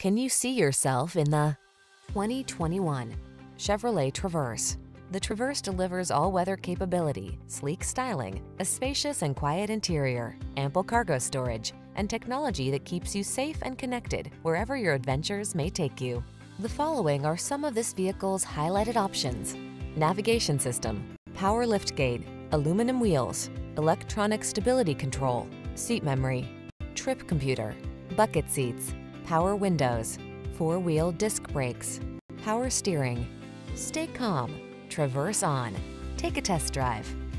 Can you see yourself in the 2021 Chevrolet Traverse? The Traverse delivers all-weather capability, sleek styling, a spacious and quiet interior, ample cargo storage, and technology that keeps you safe and connected wherever your adventures may take you. The following are some of this vehicle's highlighted options: navigation system, power liftgate, aluminum wheels, electronic stability control, seat memory, trip computer, bucket seats, power windows, four-wheel disc brakes, power steering. Stay calm, traverse on. Take a test drive.